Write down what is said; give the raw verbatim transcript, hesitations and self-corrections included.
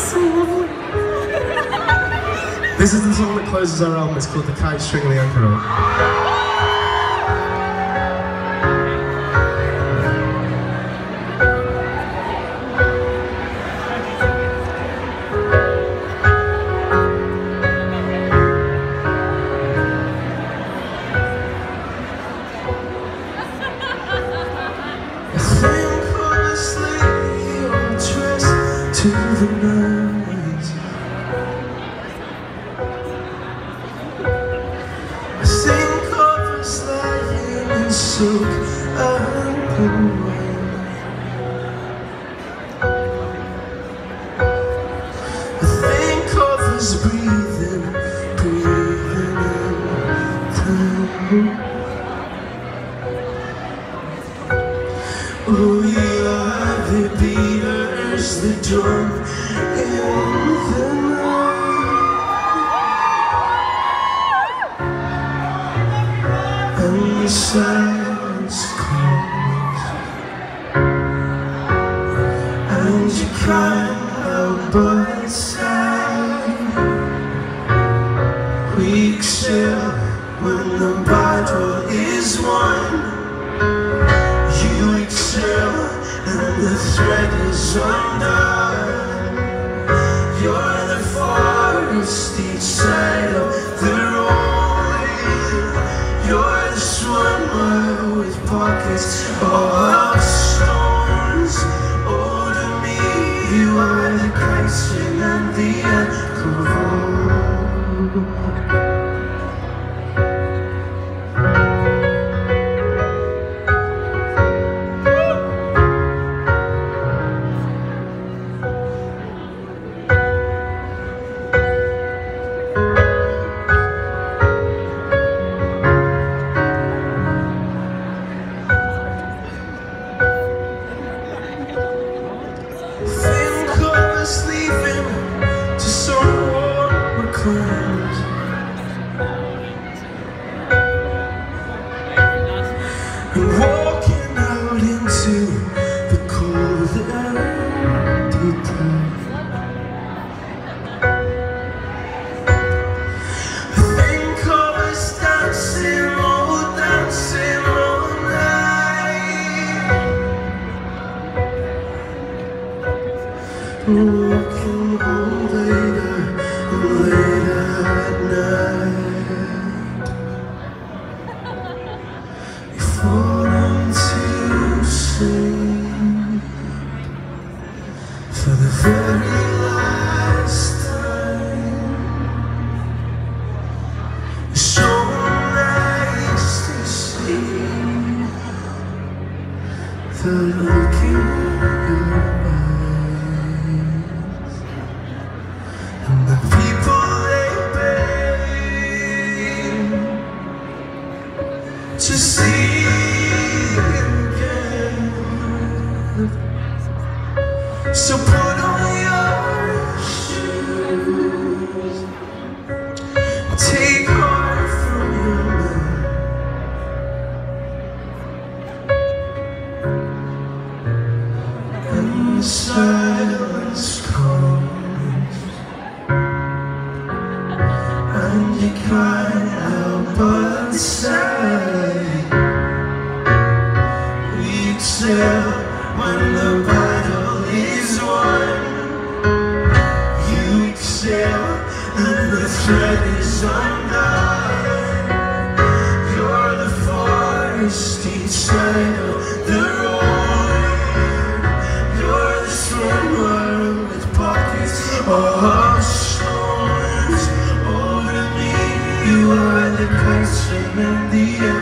It's so lovely. This is the song that closes our album. It's called The Kite String and the Anchor Rope. To the noise, I sing chorus lying in silk and wine. I think of us breathing, breathing in time. Oh, we are the beaters, the drum in the night, and the silence comes, and you cry out by the side. Weak still when the battle is won. You excel and the thread is undone. You're the forest each side of the road. You're the swimmer with pockets of stones. Oh, to me, you are the kite string and the anchor rope. And walking out into the cold and the dark, I think of us dancing, oh, dancing all night. And walking home later, later at night. For the very last time, it's so nice to see the look in your eyes, and the people they beg to see again. So put on your shoes, take heart from your love, and the silence comes, and you cry out by the side. We excel when the battle is one. You excel and the thread is undone. You're the forest each side of the road. You're the swimmer with pockets of stones. Oh, to me, you are the kite string and the anchor rope.